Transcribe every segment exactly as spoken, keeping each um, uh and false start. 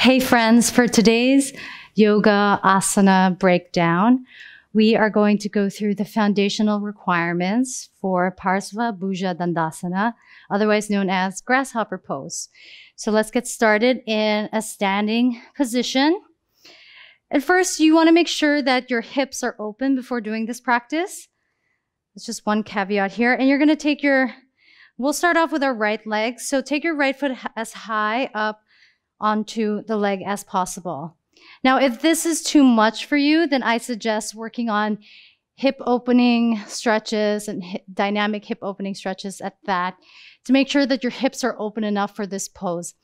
Hey friends, for today's yoga asana breakdown, we are going to go through the foundational requirements for Parsva Bhuja Dandasana, otherwise known as grasshopper pose. So let's get started in a standing position. And first, you want to make sure that your hips are open before doing this practice. That's just one caveat here. And you're going to take your, we'll start off with our right leg. So take your right foot as high up onto the leg as possible. Now, if this is too much for you, then I suggest working on hip opening stretches and hip, dynamic hip opening stretches at that to make sure that your hips are open enough for this pose.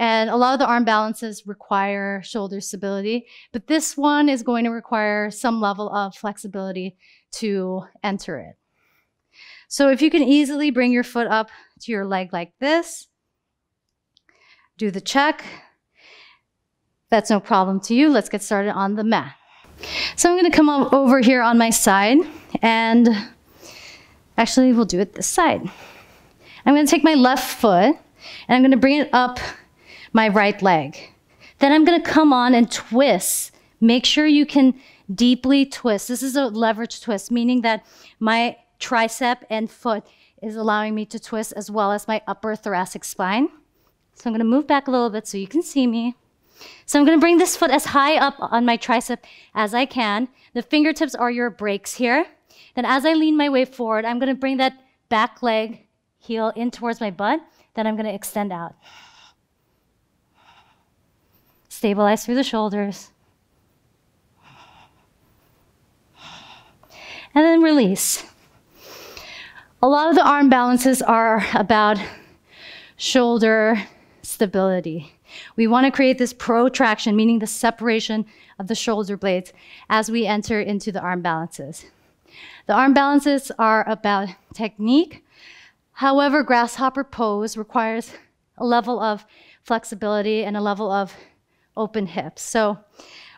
And a lot of the arm balances require shoulder stability, but this one is going to require some level of flexibility to enter it. So if you can easily bring your foot up to your leg like this, do the check. That's no problem to you. Let's get started on the mat. So I'm going to come over here on my side, and actually we'll do it this side. I'm going to take my left foot and I'm going to bring it up my right leg. Then I'm going to come on and twist. Make sure you can deeply twist. This is a leverage twist, meaning that my tricep and foot is allowing me to twist as well as my upper thoracic spine. So I'm going to move back a little bit so you can see me. So I'm going to bring this foot as high up on my tricep as I can. The fingertips are your brakes here. Then as I lean my way forward, I'm going to bring that back leg heel in towards my butt. Then I'm going to extend out. Stabilize through the shoulders. And then release. A lot of the arm balances are about shoulder stability. We want to create this protraction, meaning the separation of the shoulder blades as we enter into the arm balances. The arm balances are about technique. However, grasshopper pose requires a level of flexibility and a level of open hips. So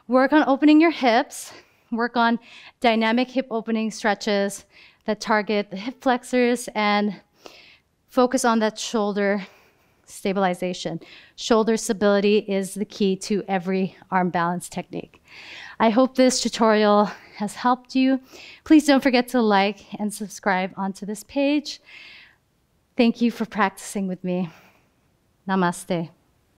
work on opening your hips, work on dynamic hip opening stretches that target the hip flexors, and focus on that shoulder stabilization. Shoulder stability is the key to every arm balance technique. I hope this tutorial has helped you. Please don't forget to like and subscribe onto this page. Thank you for practicing with me. Namaste.